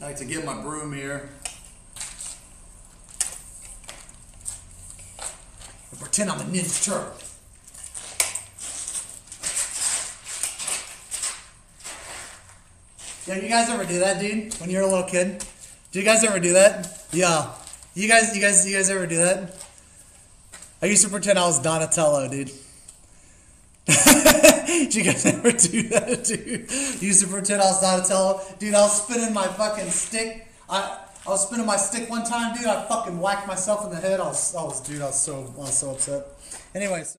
I like to get my broom here and pretend I'm a ninja turtle. Yeah, you guys ever do that, dude? When you're a little kid, do you guys ever do that? Yeah, you guys ever do that? I used to pretend I was Donatello, dude. Did you guys ever do that, dude? I used to pretend I was Donatello. Dude, I was spinning my fucking stick. I was spinning my stick one time, dude. I fucking whacked myself in the head. I was so upset. Anyways.